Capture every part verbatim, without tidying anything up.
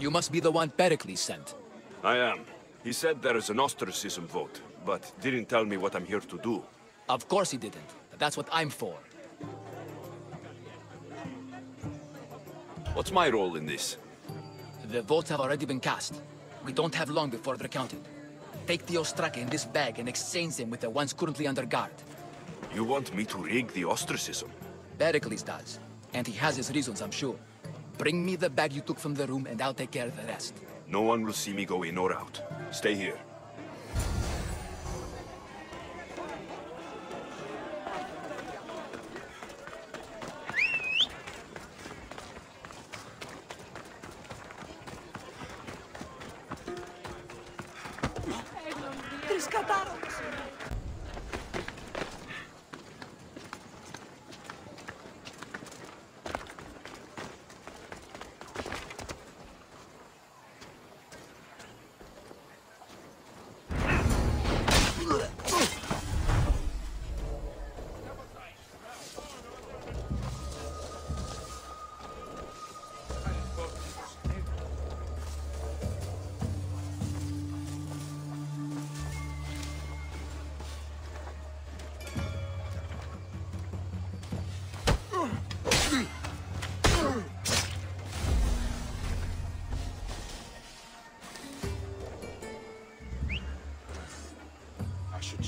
You must be the one Pericles sent. I am. He said there is an ostracism vote, but didn't tell me what I'm here to do. Of course he didn't. That's what I'm for. What's my role in this? The votes have already been cast. We don't have long before they're counted. Take the ostraka in this bag and exchange them with the ones currently under guard. You want me to rig the ostracism? Pericles does. And he has his reasons, I'm sure. Bring me the bag you took from the room and I'll take care of the rest. No one will see me go in or out. Stay here.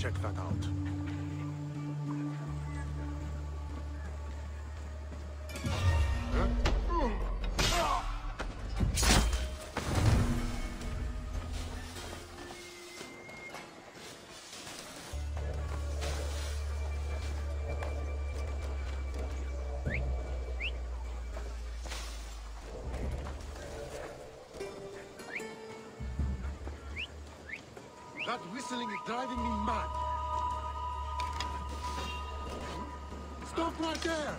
Check that out. That whistling is driving me mad. Stop right there!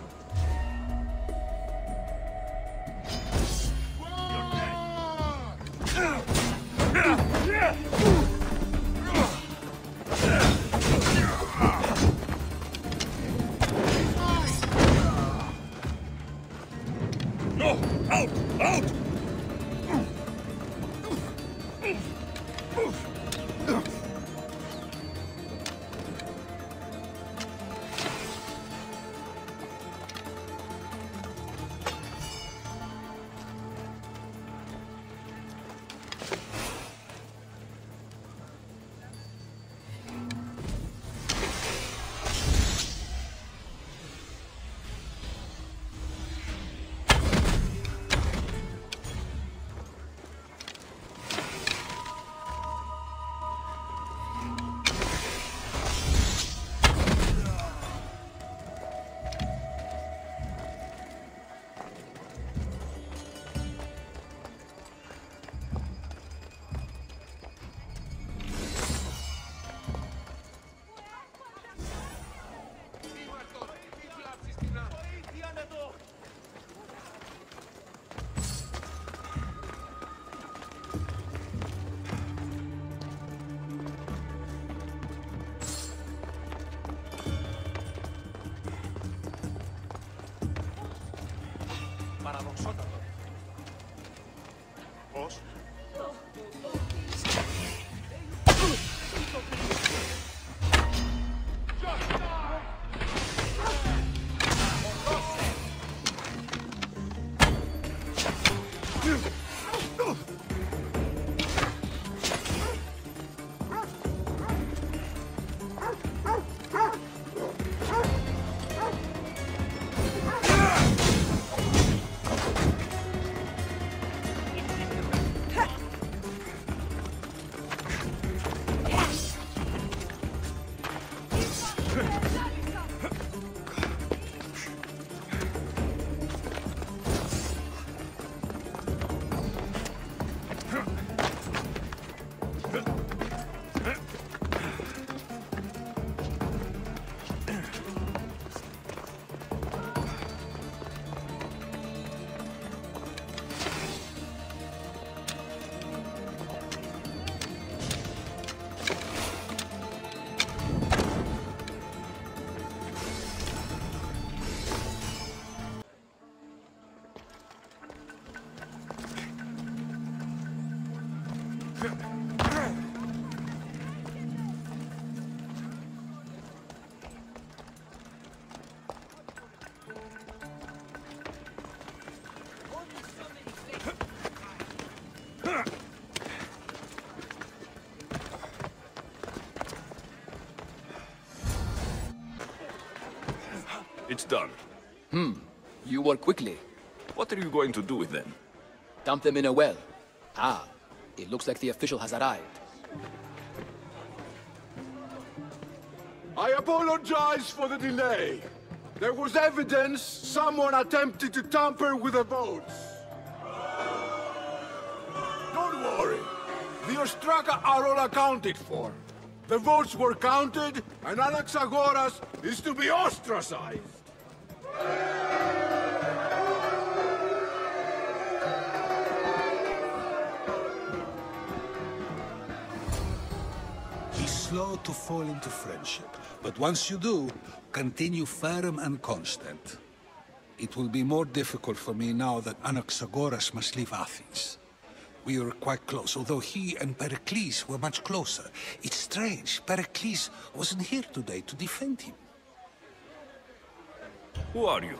It's done. Hmm. You work quickly. What are you going to do with them? Dump them in a well. Ah, it looks like the official has arrived. I apologize for the delay. There was evidence someone attempted to tamper with the boats. Don't worry. The Ostraka are all accounted for. The votes were counted, and Anaxagoras is to be ostracized. Be slow to fall into friendship, but once you do, continue firm and constant. It will be more difficult for me now that Anaxagoras must leave Athens. We were quite close, although he and Pericles were much closer. It's strange, Pericles wasn't here today to defend him. Who are you?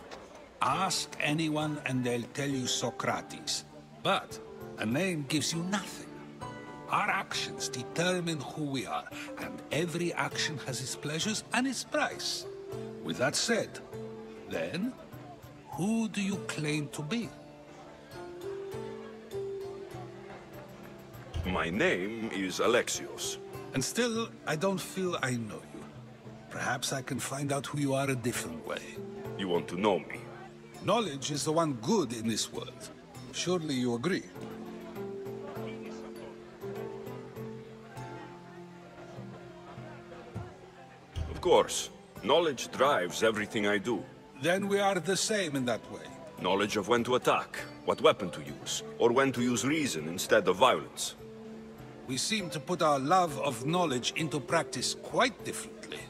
Ask anyone and they'll tell you Socrates. But a name gives you nothing. Our actions determine who we are, and every action has its pleasures and its price. With that said, then, who do you claim to be? My name is Alexios. And still, I don't feel I know you. Perhaps I can find out who you are a different way. You want to know me? Knowledge is the one good in this world. Surely you agree. Of course. Knowledge drives everything I do. Then we are the same in that way. Knowledge of when to attack, what weapon to use, or when to use reason instead of violence. We seem to put our love of knowledge into practice quite differently.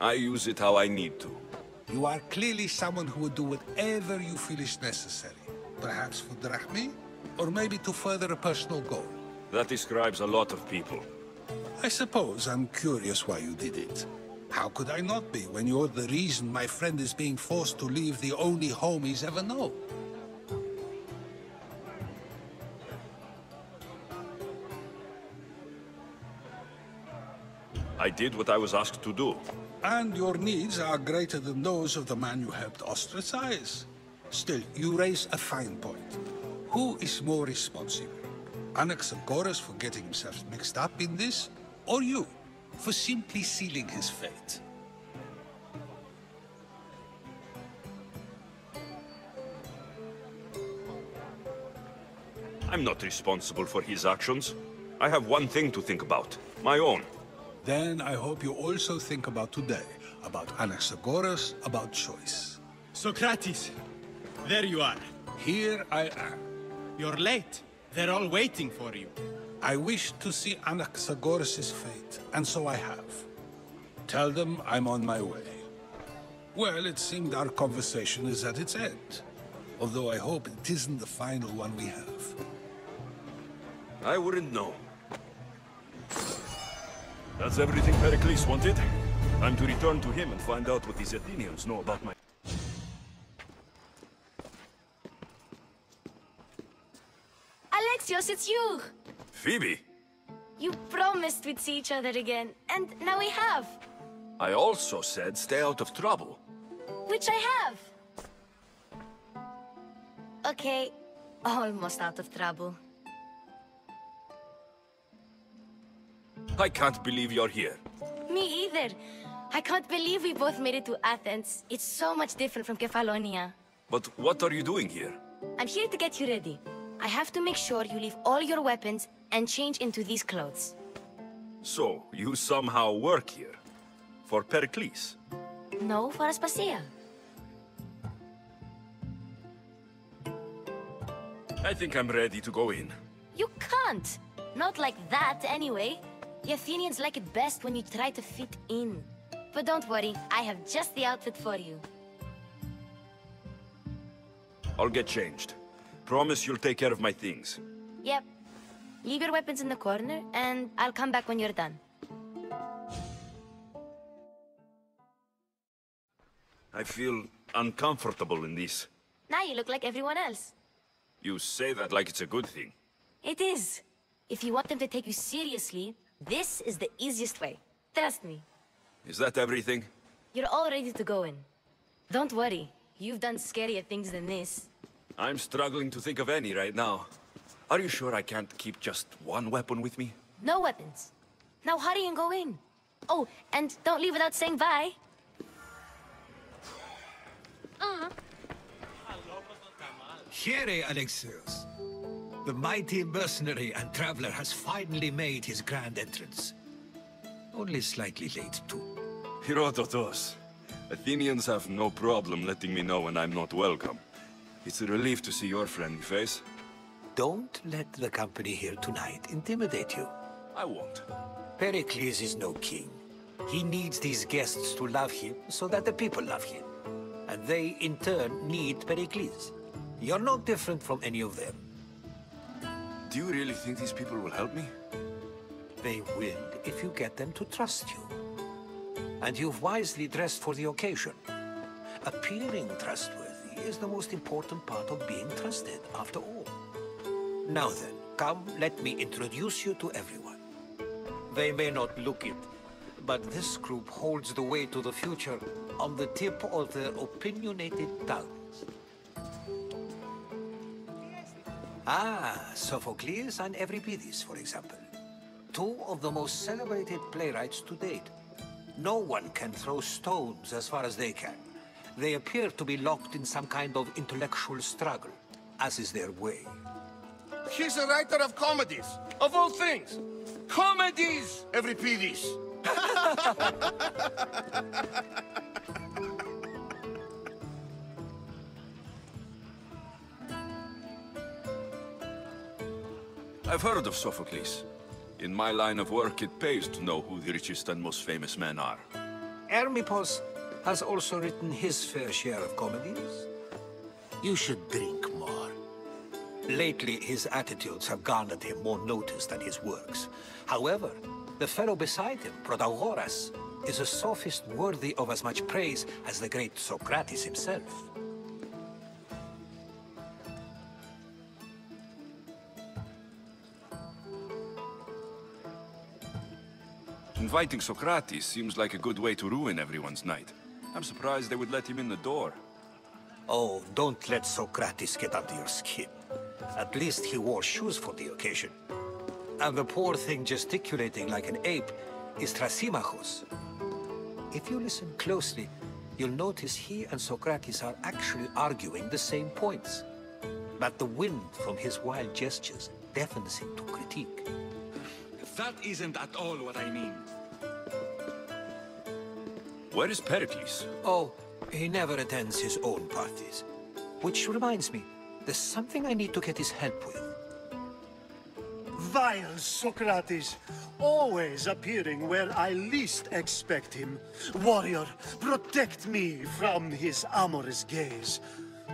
I use it how I need to. You are clearly someone who would do whatever you feel is necessary. Perhaps for drachmi, or maybe to further a personal goal. That describes a lot of people. I suppose I'm curious why you did it. How could I not be when you're the reason my friend is being forced to leave the only home he's ever known? I did what I was asked to do. And your needs are greater than those of the man you helped ostracize. Still, you raise a fine point. Who is more responsible? Anaxagoras for getting himself mixed up in this, or you for simply sealing his fate? I'm not responsible for his actions. I have one thing to think about, my own. Then I hope you also think about today, about Anaxagoras, about choice. Socrates, there you are. Here I am. You're late. They're all waiting for you. I wish to see Anaxagoras' fate, and so I have. Tell them I'm on my way. Well, it seemed our conversation is at its end, although I hope it isn't the final one we have. I wouldn't know. That's everything Pericles wanted. I'm to return to him and find out what these Athenians know about my... Alexios, it's you! Phoebe! You promised we'd see each other again, and now we have! I also said stay out of trouble. Which I have! Okay, almost out of trouble. I can't believe you're here. Me either. I can't believe we both made it to Athens. It's so much different from Kefalonia. But what are you doing here? I'm here to get you ready. I have to make sure you leave all your weapons and change into these clothes. So, you somehow work here? For Pericles? No, for Aspasia. I think I'm ready to go in. You can't! Not like that, anyway. The Athenians like it best when you try to fit in. But don't worry, I have just the outfit for you. I'll get changed. Promise you'll take care of my things. Yep. Leave your weapons in the corner, and I'll come back when you're done. I feel uncomfortable in this. Now you look like everyone else. You say that like it's a good thing. It is. If you want them to take you seriously, this is the easiest way. Trust me. Is that everything? You're all ready to go in. Don't worry. You've done scarier things than this. I'm struggling to think of any right now. Are you sure I can't keep just one weapon with me? No weapons. Now hurry and go in. Oh, and don't leave without saying bye. Uh-huh. Here, Alexios. The mighty mercenary and traveler has finally made his grand entrance. Only slightly late, too. Herodotos. Athenians have no problem letting me know when I'm not welcome. It's a relief to see your friendly face. Don't let the company here tonight intimidate you. I won't. Pericles is no king. He needs these guests to love him so that the people love him. And they, in turn, need Pericles. You're no different from any of them. Do you really think these people will help me? They will if you get them to trust you. And you've wisely dressed for the occasion. Appearing trustworthy is the most important part of being trusted, after all. Now then, come, let me introduce you to everyone. They may not look it, but this group holds the way to the future on the tip of their opinionated tongues. Ah, Sophocles and Euripides, for example. Two of the most celebrated playwrights to date. No one can throw stones as far as they can. They appear to be locked in some kind of intellectual struggle, as is their way. He's a writer of comedies, of all things. Comedies, Euripides! I've heard of Sophocles. In my line of work, it pays to know who the richest and most famous men are. Hermipos has also written his fair share of comedies. You should drink more. Lately, his attitudes have garnered him more notice than his works. However, the fellow beside him, Protagoras, is a sophist worthy of as much praise as the great Socrates himself. Inviting Socrates seems like a good way to ruin everyone's night. I'm surprised they would let him in the door. Oh, don't let Socrates get under your skin. At least he wore shoes for the occasion. And the poor thing gesticulating like an ape is Thrasymachus. If you listen closely, you'll notice he and Socrates are actually arguing the same points. But the wind from his wild gestures deafens him to critique. That isn't at all what I mean. Where is Pericles? Oh, he never attends his own parties. Which reminds me, there's something I need to get his help with. Vile Socrates, always appearing where I least expect him. Warrior, protect me from his amorous gaze.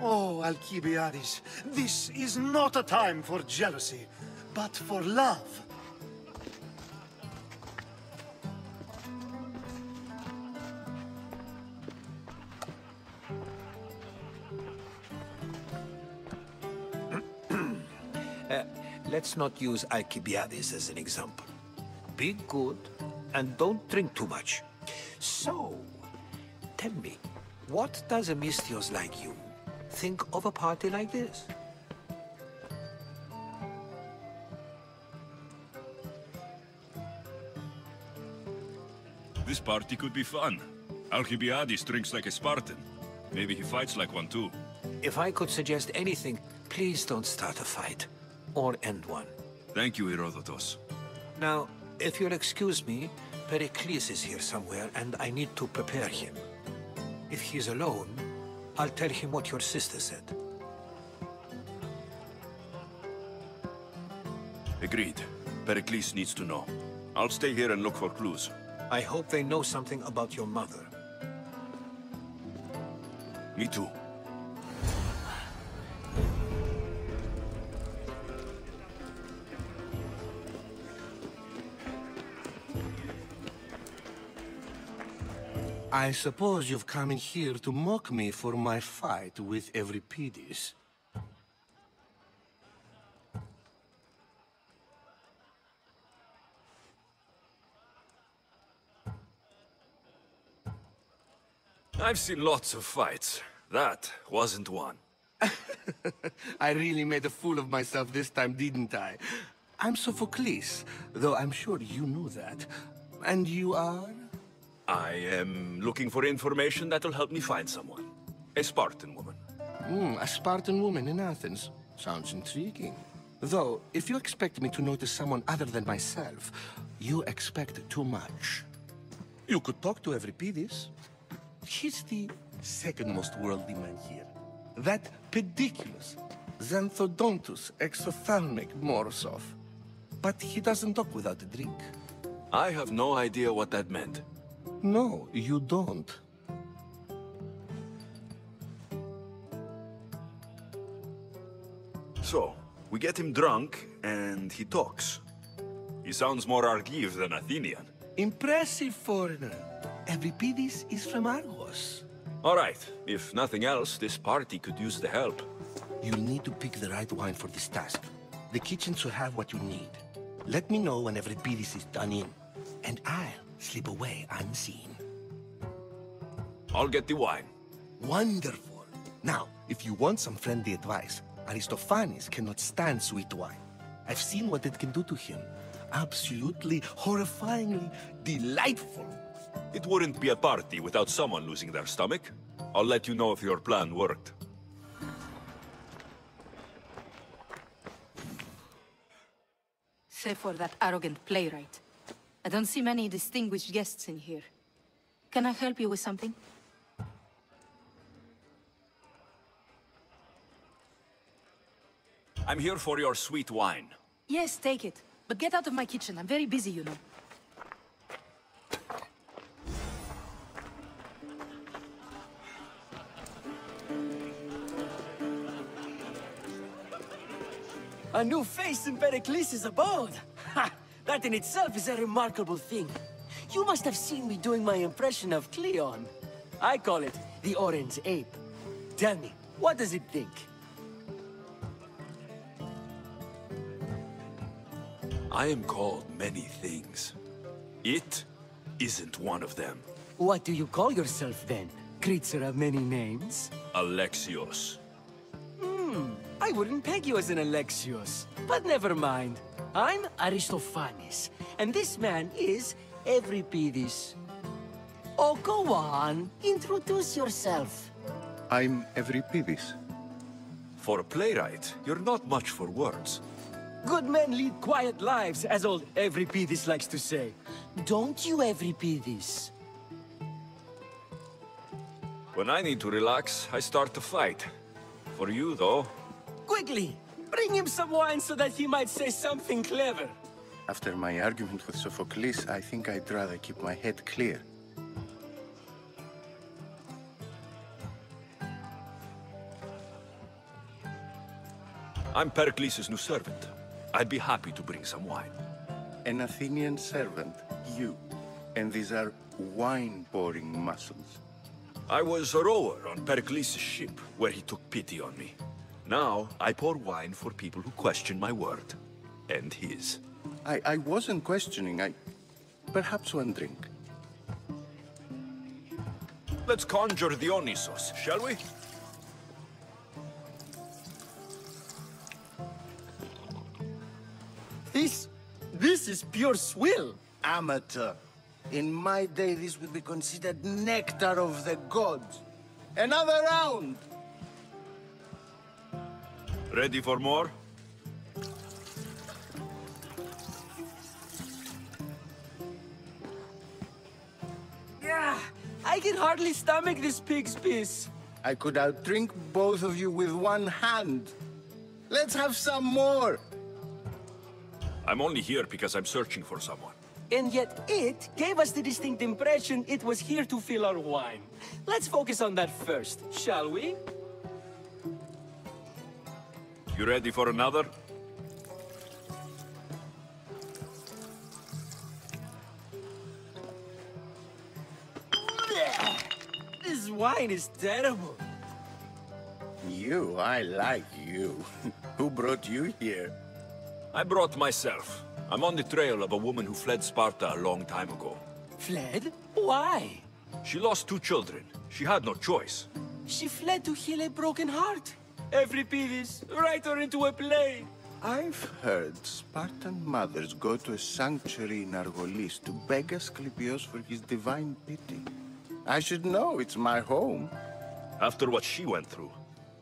Oh, Alcibiades, this is not a time for jealousy, but for love. Let's not use Alcibiades as an example. Be good, and don't drink too much. So, tell me, what does a Mystios like you think of a party like this? This party could be fun. Alcibiades drinks like a Spartan. Maybe he fights like one too. If I could suggest anything, please don't start a fight. Or end one. Thank you, Herodotos. Now, if you'll excuse me, Pericles is here somewhere, and I need to prepare him. If he's alone, I'll tell him what your sister said. Agreed. Pericles needs to know. I'll stay here and look for clues. I hope they know something about your mother. Me too. I suppose you've come in here to mock me for my fight with Euripides. I've seen lots of fights. That wasn't one. I really made a fool of myself this time, didn't I? I'm Sophocles, though I'm sure you know that. And you are? I am looking for information that'll help me find someone. A Spartan woman. Mm, a Spartan woman in Athens. Sounds intriguing. Though, if you expect me to notice someone other than myself, you expect too much. You could talk to Euripides. He's the second most worldly man here. That pediculous, xanthodontus exothalmic Morozov. But he doesn't talk without a drink. I have no idea what that meant. No, you don't. So, we get him drunk, and he talks. He sounds more Argive than Athenian. Impressive foreigner. Euripides is from Argos. All right. If nothing else, this party could use the help. You'll need to pick the right wine for this task. The kitchen should have what you need. Let me know when Euripides is done in, and I'll slip away unseen. I'll get the wine. Wonderful. Now, if you want some friendly advice, Aristophanes cannot stand sweet wine. I've seen what it can do to him. Absolutely, horrifyingly delightful. It wouldn't be a party without someone losing their stomach. I'll let you know if your plan worked. Save for that arrogant playwright. I don't see many distinguished guests in here. Can I help you with something? I'm here for your sweet wine. Yes, take it. But get out of my kitchen. I'm very busy, you know. A new face in Pericles' abode! Ha! That in itself is a remarkable thing. You must have seen me doing my impression of Cleon. I call it the Orange Ape. Tell me, what does it think? I am called many things. It isn't one of them. What do you call yourself, then? Creature of many names? Alexios. Hmm, I wouldn't peg you as an Alexios. But never mind. I'm Aristophanes, and this man is Euripides. Oh, go on. Introduce yourself. I'm Euripides. For a playwright, you're not much for words. Good men lead quiet lives, as old Euripides likes to say. Don't you, Euripides? When I need to relax, I start to fight. For you, though... Quickly! Bring him some wine so that he might say something clever. After my argument with Sophocles, I think I'd rather keep my head clear. I'm Pericles' new servant. I'd be happy to bring some wine. An Athenian servant, you. And these are wine-pouring muscles. I was a rower on Pericles' ship, where he took pity on me. Now, I pour wine for people who question my word. And his. I, I wasn't questioning, I... Perhaps one drink. Let's conjure Dionysos, shall we? This... this is pure swill! Amateur. In my day, this would be considered nectar of the gods. Another round! Ready for more? Yeah, I can hardly stomach this pig's piss. I could outdrink both of you with one hand. Let's have some more! I'm only here because I'm searching for someone. And yet it gave us the distinct impression it was here to fill our wine. Let's focus on that first, shall we? You ready for another? This wine is terrible. You, I like you. Who brought you here? I brought myself. I'm on the trail of a woman who fled Sparta a long time ago. Fled? Why? She lost two children, She had no choice. She fled to heal a broken heart. Euripides, write her into a play. I've heard Spartan mothers go to a sanctuary in Argolis to beg Asclepios for his divine pity. I should know, it's my home. After what she went through,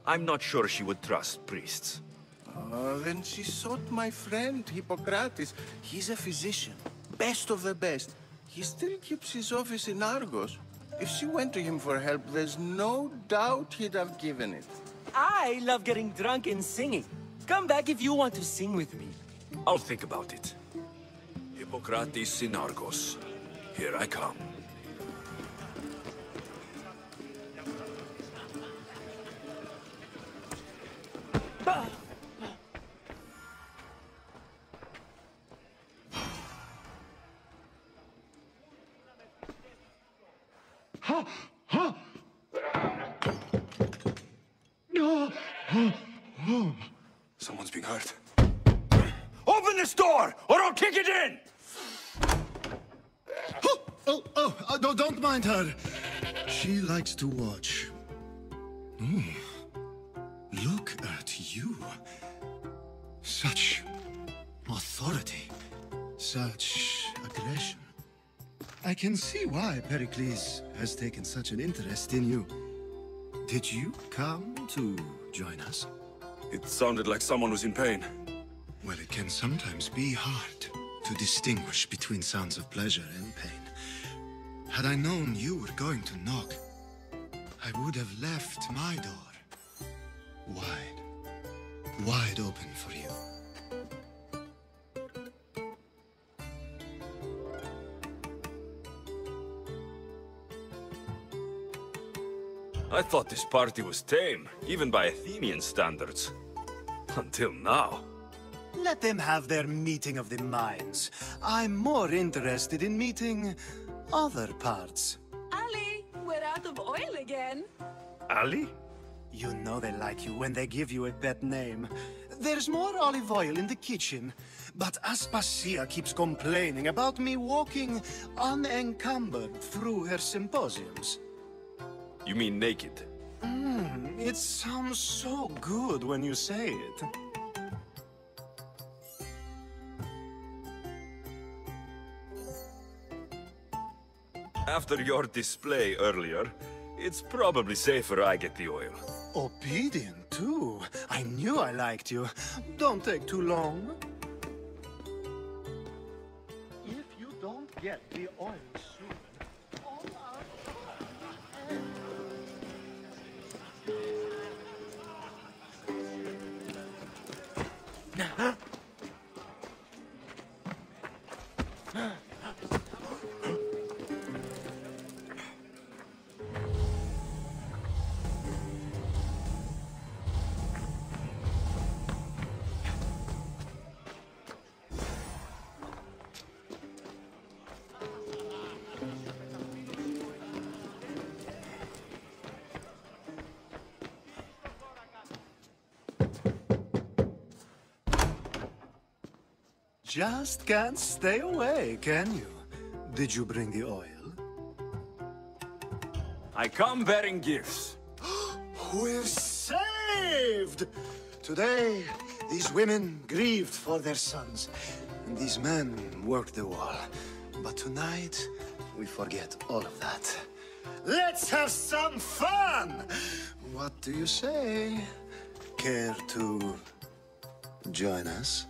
I'm not sure she would trust priests. Uh, then she sought my friend, Hippocrates. He's a physician, best of the best. He still keeps his office in Argos. If she went to him for help, there's no doubt he'd have given it. I love getting drunk and singing. Come back if you want to sing with me. I'll think about it. Hippocrates in Argos. Here I come. Ah! Someone's being hurt. Open this door, or I'll kick it in! Oh, oh, oh, oh no, don't mind her. She likes to watch. Mm. Look at you. Such authority. Such aggression. I can see why Pericles has taken such an interest in you. Did you come to join us? It sounded like someone was in pain. Well, it can sometimes be hard to distinguish between sounds of pleasure and pain. Had I known you were going to knock, I would have left my door wide, wide open for you. I thought this party was tame, even by Athenian standards. Until now. Let them have their meeting of the minds. I'm more interested in meeting other parts. Ali, we're out of oil again. Ali? You know they like you when they give you a pet name. There's more olive oil in the kitchen, but Aspasia keeps complaining about me walking unencumbered through her symposiums. You mean naked? Mm, it sounds so good when you say it. After your display earlier, it's probably safer I get the oil. Obedient, too. I knew I liked you. Don't take too long. If you don't get the oil soon... Just can't stay away, can you? Did you bring the oil? I come bearing gifts. We're saved! Today, these women grieved for their sons, and these men worked the wall. But tonight, we forget all of that. Let's have some fun! What do you say? Care to join us?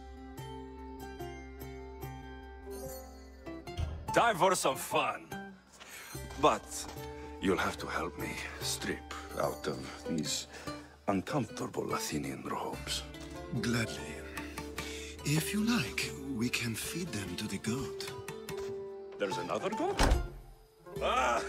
Time for some fun. But you'll have to help me strip out of these uncomfortable Athenian robes. Gladly. If you like, we can feed them to the goat. There's another goat? Ah!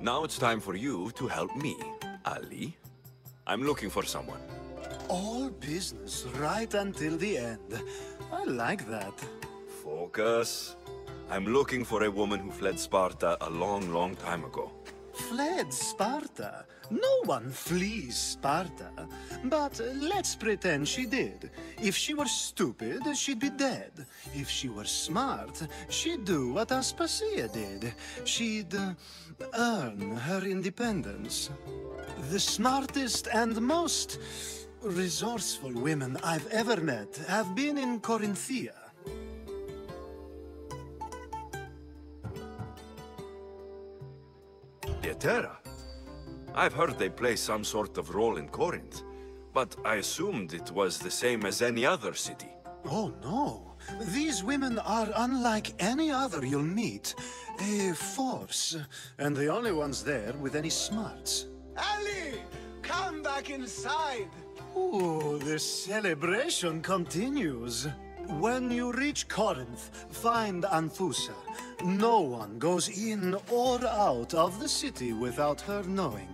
Now it's time for you to help me, Ali. I'm looking for someone. All business right until the end. I like that. Focus. I'm looking for a woman who fled Sparta a long, long time ago. fled Sparta. No one flees Sparta. But let's pretend she did. If she were stupid, she'd be dead. If she were smart, she'd do what Aspasia did. She'd uh, earn her independence. The smartest and most resourceful women I've ever met have been in Corinthia. Deterra? I've heard they play some sort of role in Corinth, but I assumed it was the same as any other city. Oh no, these women are unlike any other you'll meet. A force, and the only ones there with any smarts. Ali, come back inside! Ooh, the celebration continues. When you reach Corinth, find Anthusa. No one goes in or out of the city without her knowing.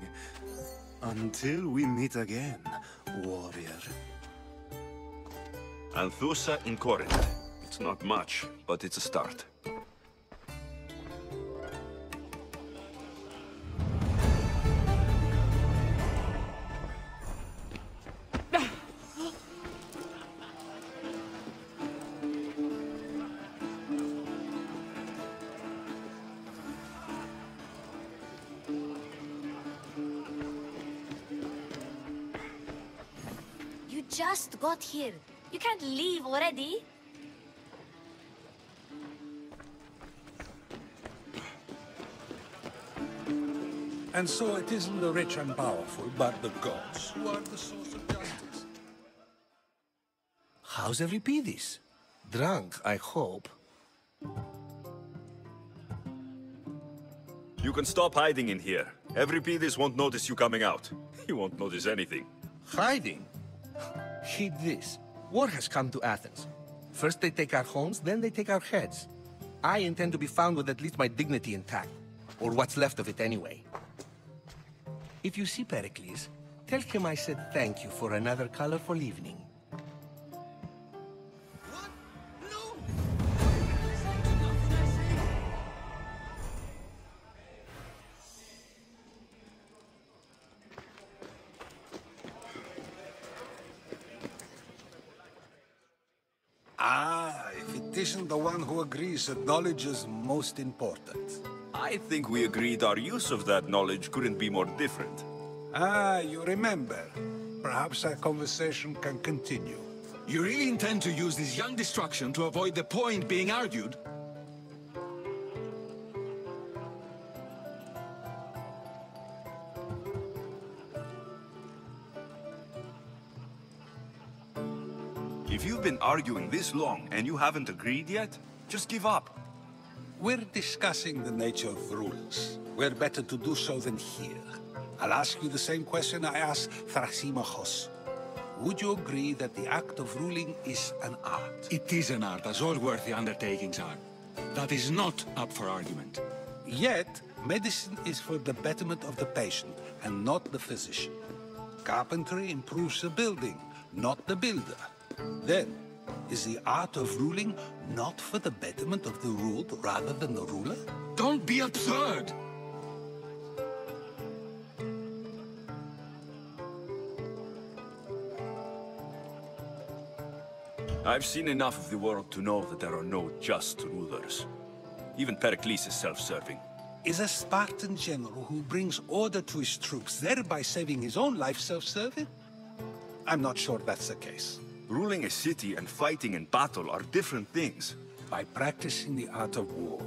Until we meet again, warrior. Anthusa in Corinth. It's not much, but it's a start. Just got here. You can't leave already. And so it isn't the rich and powerful, but the gods who are the source of justice. How's Euripides? Drunk, I hope. You can stop hiding in here. Euripides won't notice you coming out. He won't notice anything. Hiding? Heed this. War has come to Athens. First they take our homes, then they take our heads. I intend to be found with at least my dignity intact. Or what's left of it anyway. If you see Pericles, tell him I said thank you for another colorful evening. What? No! Ah, if it isn't the one who agrees that knowledge is most important. I think we agreed our use of that knowledge couldn't be more different. Ah, you remember. Perhaps our conversation can continue. You really intend to use this young destruction to avoid the point being argued? If you've been arguing this long and you haven't agreed yet, just give up. We're discussing the nature of rules. Where better to do so than here? I'll ask you the same question I asked Thrasymachus. Would you agree that the act of ruling is an art? It is an art, as all worthy undertakings are. That is not up for argument. Yet, medicine is for the betterment of the patient and not the physician. Carpentry improves the building, not the builder. Then, is the art of ruling not for the betterment of the ruled rather than the ruler? Don't be absurd! I've seen enough of the world to know that there are no just rulers. Even Pericles is self-serving. Is a Spartan general who brings order to his troops, thereby saving his own life, self-serving? I'm not sure that's the case. Ruling a city and fighting in battle are different things. By practicing the art of war,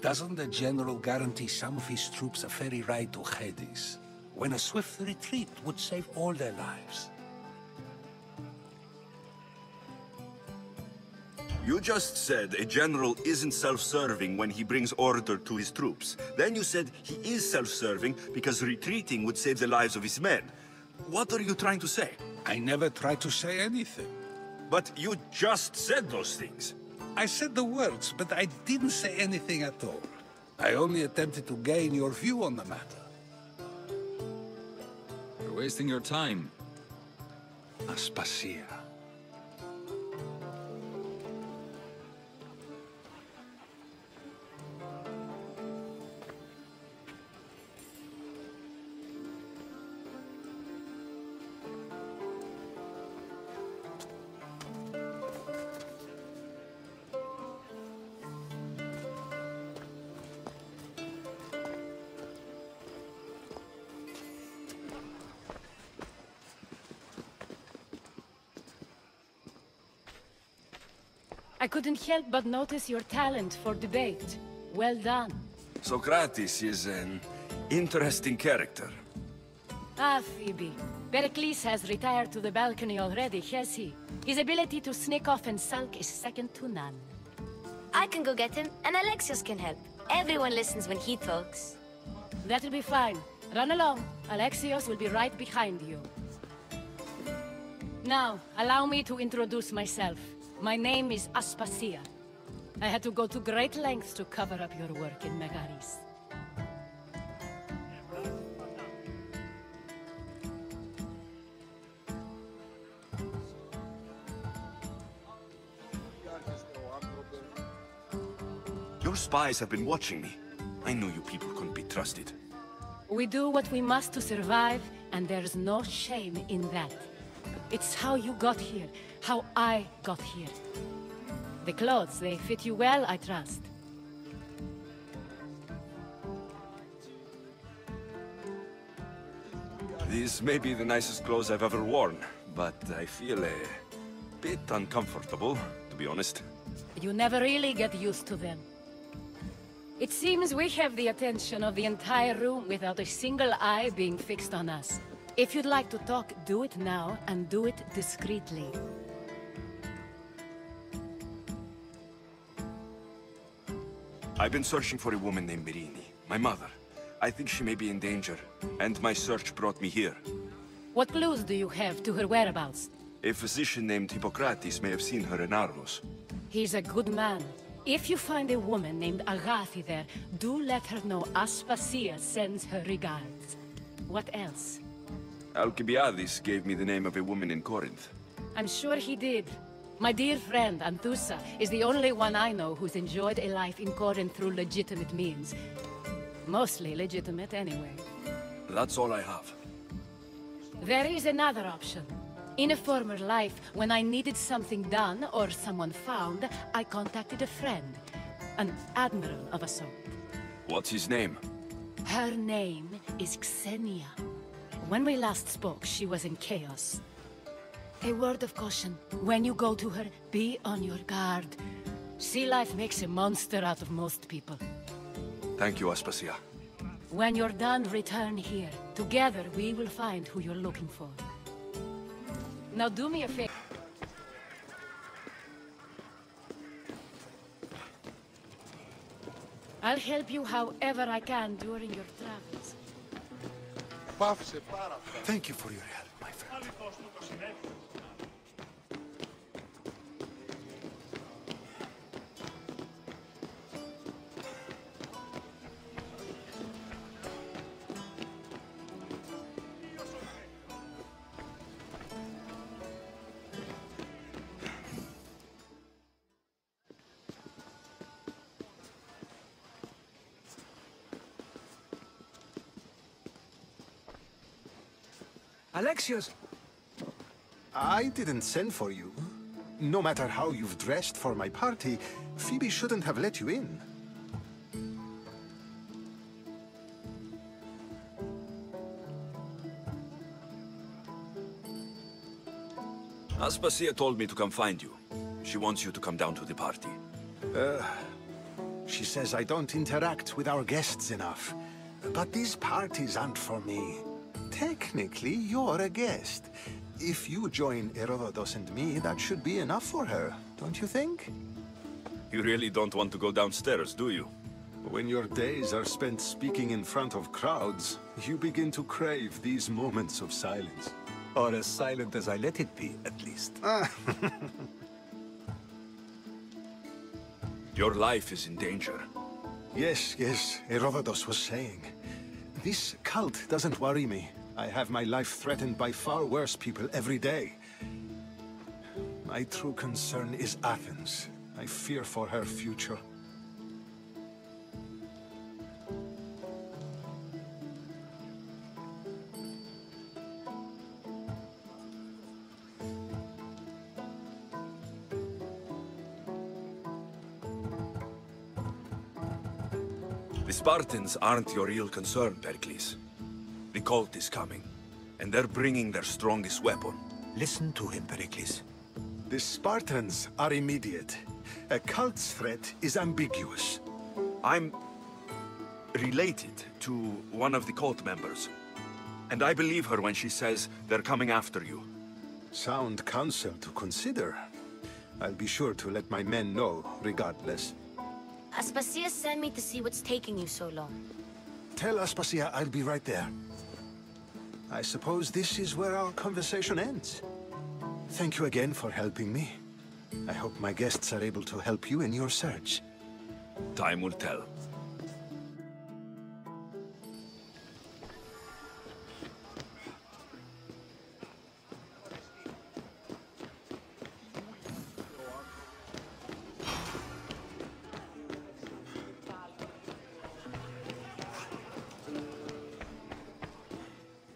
doesn't the general guarantee some of his troops a fairy ride to Hades, when a swift retreat would save all their lives? You just said a general isn't self-serving when he brings order to his troops. Then you said he is self-serving because retreating would save the lives of his men. What are you trying to say? I never tried to say anything. But you just said those things. I said the words, but I didn't say anything at all. I only attempted to gain your view on the matter. You're wasting your time. Aspasia. I couldn't help but notice your talent for debate. Well done. Socrates is an interesting character. Ah, Phoebe. Pericles has retired to the balcony already, has he? His ability to sneak off and sulk is second to none. I can go get him, and Alexios can help. Everyone listens when he talks. That'll be fine. Run along. Alexios will be right behind you. Now, allow me to introduce myself. My name is Aspasia. I had to go to great lengths to cover up your work in Megaris. Your spies have been watching me. I knew you people couldn't be trusted. We do what we must to survive, and there's no shame in that. It's how you got here, how I got here. The clothes, they fit you well, I trust. These may be the nicest clothes I've ever worn, but I feel a bit uncomfortable, to be honest. You never really get used to them. It seems we have the attention of the entire room without a single eye being fixed on us. If you'd like to talk, do it now, and do it discreetly. I've been searching for a woman named Myrrine, my mother. I think she may be in danger, and my search brought me here. What clues do you have to her whereabouts? A physician named Hippocrates may have seen her in Argos. He's a good man. If you find a woman named Agathi there, do let her know Aspasia sends her regards. What else? Alcibiades gave me the name of a woman in Corinth. I'm sure he did. My dear friend, Anthusa, is the only one I know who's enjoyed a life in Corinth through legitimate means. Mostly legitimate, anyway. That's all I have. There is another option. In a former life, when I needed something done or someone found, I contacted a friend, an admiral of a sort. What's his name? Her name is Xenia. When we last spoke, she was in Chaos. A word of caution. When you go to her, be on your guard. Sea life makes a monster out of most people. Thank you, Aspasia. When you're done, return here. Together, we will find who you're looking for. Now do me a favor. I'll help you however I can during your travels. Thank you for your help, my friend. Alexios! I didn't send for you. No matter how you've dressed for my party, Phoebe shouldn't have let you in. Aspasia told me to come find you. She wants you to come down to the party. Uh, she says I don't interact with our guests enough. But these parties aren't for me. Technically, you're a guest. If you join Herodotos and me, that should be enough for her, don't you think? You really don't want to go downstairs, do you? When your days are spent speaking in front of crowds, you begin to crave these moments of silence. Or as silent as I let it be, at least. Your life is in danger. Yes, yes, Herodotos was saying. This cult doesn't worry me. I have my life threatened by far worse people every day. My true concern is Athens. I fear for her future. The Spartans aren't your real concern, Pericles. The cult is coming, and they're bringing their strongest weapon. Listen to him, Pericles. The Spartans are immediate. A cult's threat is ambiguous. I'm related to one of the cult members, and I believe her when she says they're coming after you. Sound counsel to consider. I'll be sure to let my men know, regardless. Aspasia sent me to see what's taking you so long. Tell Aspasia I'll be right there. I suppose this is where our conversation ends. Thank you again for helping me. I hope my guests are able to help you in your search. Time will tell.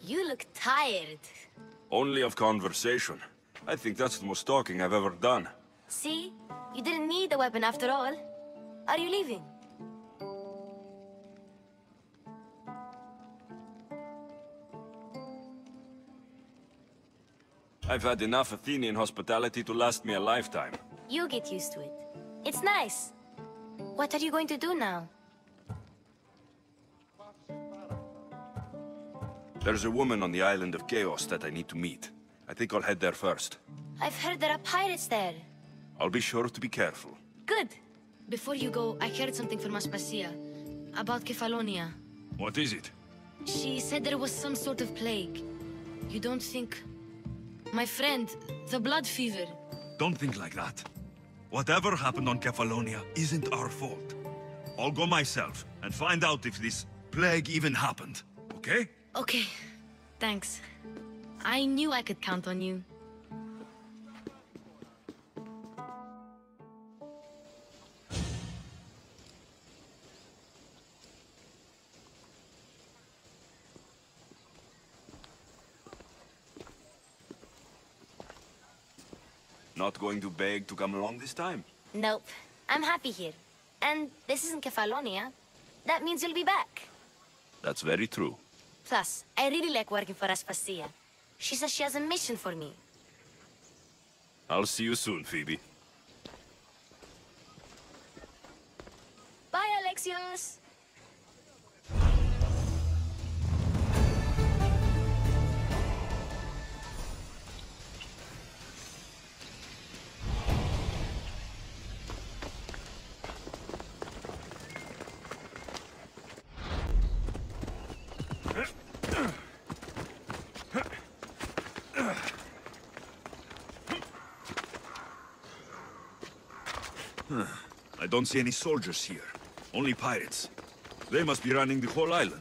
You look tired. Only of conversation. I think that's the most talking I've ever done. See? You didn't need a weapon after all. Are you leaving? I've had enough Athenian hospitality to last me a lifetime. You get used to it. It's nice. What are you going to do now? There's a woman on the island of Chaos that I need to meet. I think I'll head there first. I've heard there are pirates there. I'll be sure to be careful. Good. Before you go, I heard something from Aspasia about Kefalonia. What is it? She said there was some sort of plague. You don't think... My friend, the blood fever. Don't think like that. Whatever happened on Kefalonia isn't our fault. I'll go myself and find out if this plague even happened. Okay? Okay. Thanks. I knew I could count on you. Not going to beg to come along this time? Nope. I'm happy here. And this isn't Kefalonia. That means you'll be back. That's very true. Plus, I really like working for Aspasia. She says she has a mission for me. I'll see you soon, Phoebe. Bye, Alexios! I don't see any soldiers here. Only pirates. They must be running the whole island.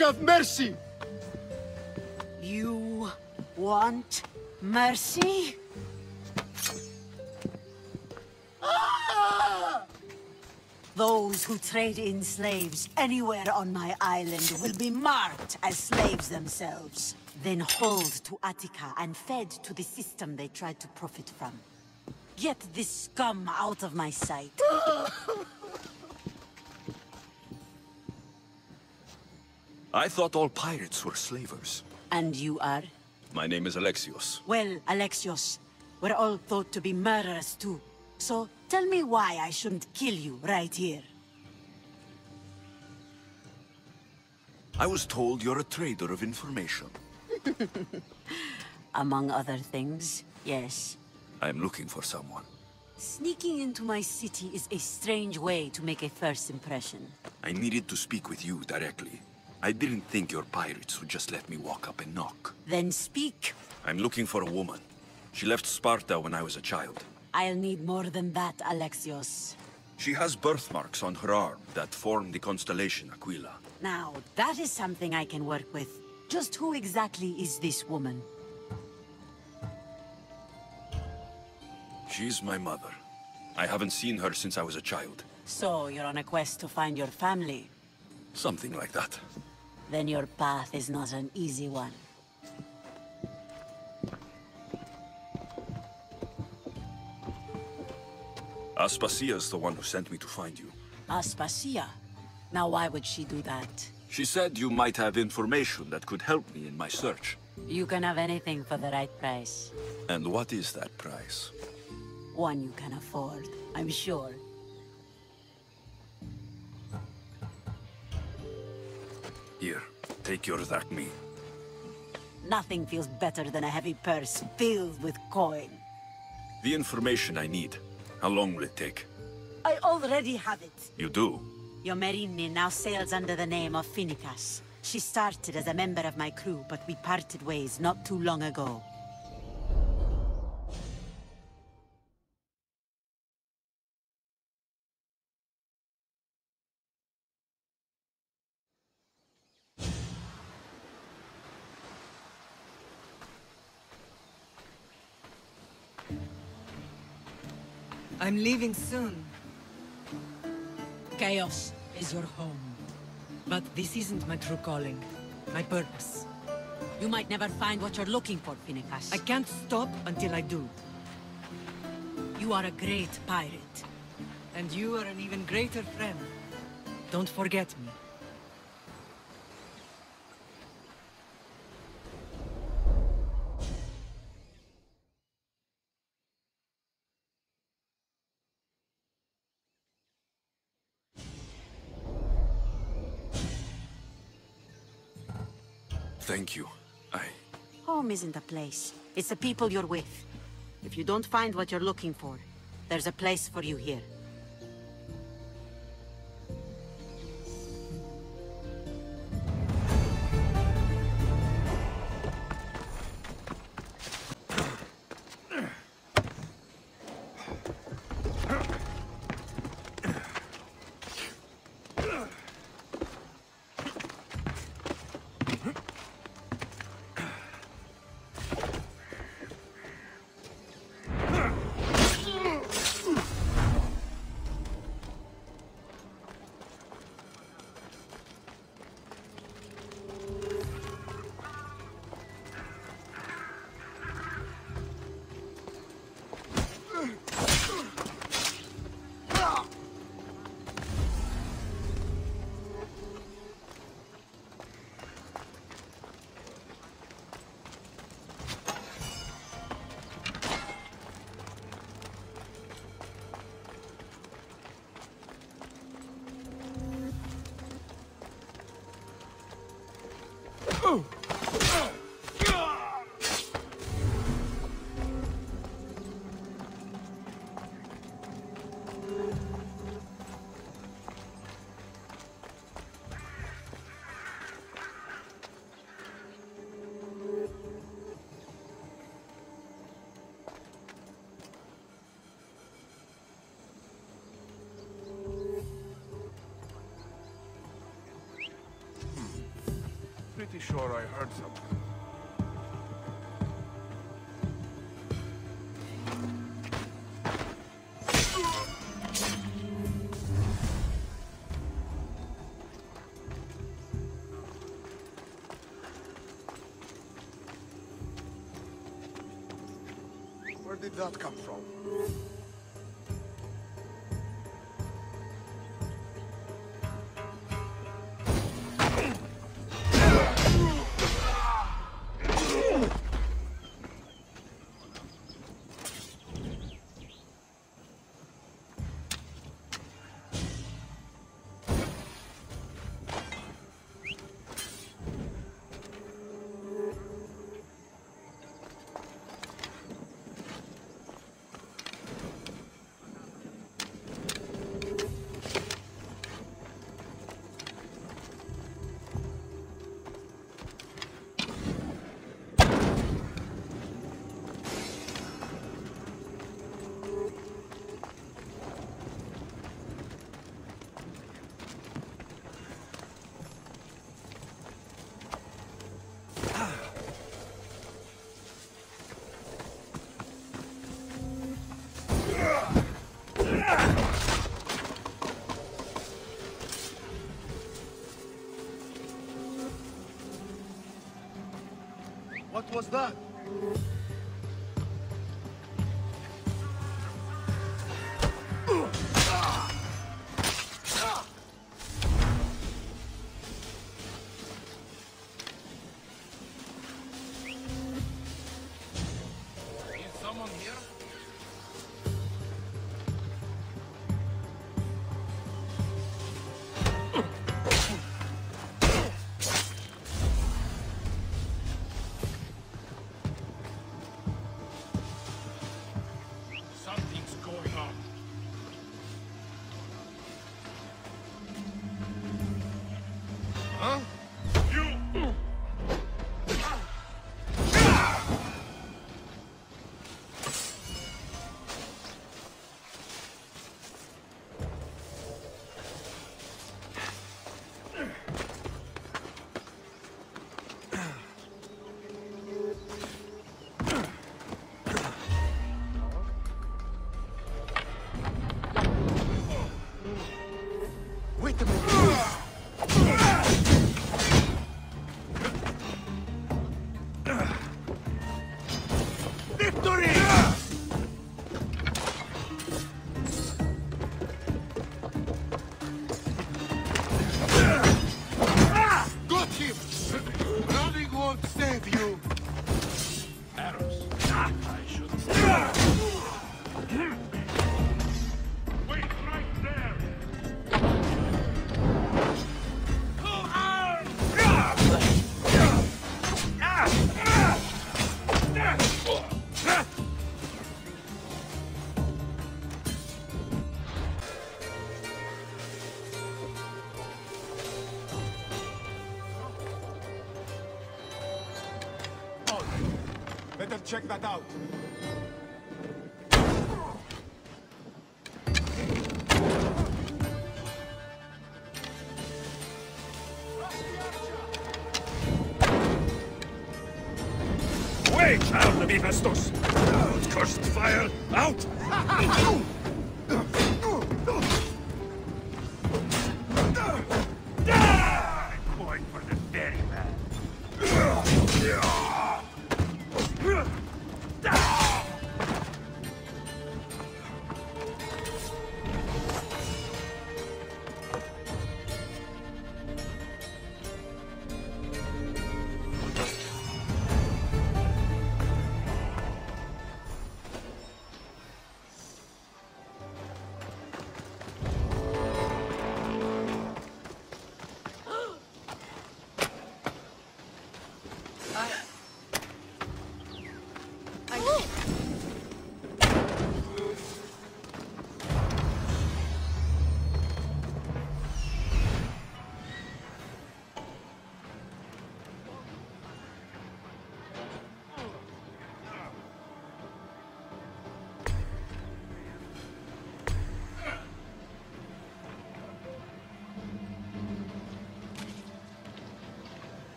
Have mercy! You want mercy? Ah! Those who trade in slaves anywhere on my island will be marked as slaves themselves, then hauled to Attica and fed to the system they tried to profit from. Get this scum out of my sight. I thought all pirates were slavers. And you are? My name is Alexios. Well, Alexios, we're all thought to be murderers too. So tell me why I shouldn't kill you right here. I was told you're a trader of information. Among other things, yes. I'm looking for someone. Sneaking into my city is a strange way to make a first impression. I needed to speak with you directly. I didn't think your pirates would just let me walk up and knock. Then speak. I'm looking for a woman. She left Sparta when I was a child. I'll need more than that, Alexios. She has birthmarks on her arm that form the constellation Aquila. Now, that is something I can work with. Just who exactly is this woman? She's my mother. I haven't seen her since I was a child. So, you're on a quest to find your family? Something like that. Then your path is not an easy one. Aspasia is the one who sent me to find you. Aspasia? Now why would she do that? She said you might have information that could help me in my search. You can have anything for the right price. And what is that price? One you can afford, I'm sure. Here, take your drachmae. Nothing feels better than a heavy purse filled with coin. The information I need. How long will it take? I already have it. You do? Your Myrrine now sails under the name of Phoenicas. She started as a member of my crew, but we parted ways not too long ago. I'm leaving soon. Chaos is your home. But this isn't my true calling, my purpose. You might never find what you're looking for, Phoenicas. I can't stop until I do. You are a great pirate. And you are an even greater friend. Don't forget me. Thank you. I... Home isn't a place. It's the people you're with. If you don't find what you're looking for, there's a place for you here. I'm pretty sure I heard something. Where did that come from? was that? Check that out. Wait, out of the Hephaestus! Out, cursed fire! Out!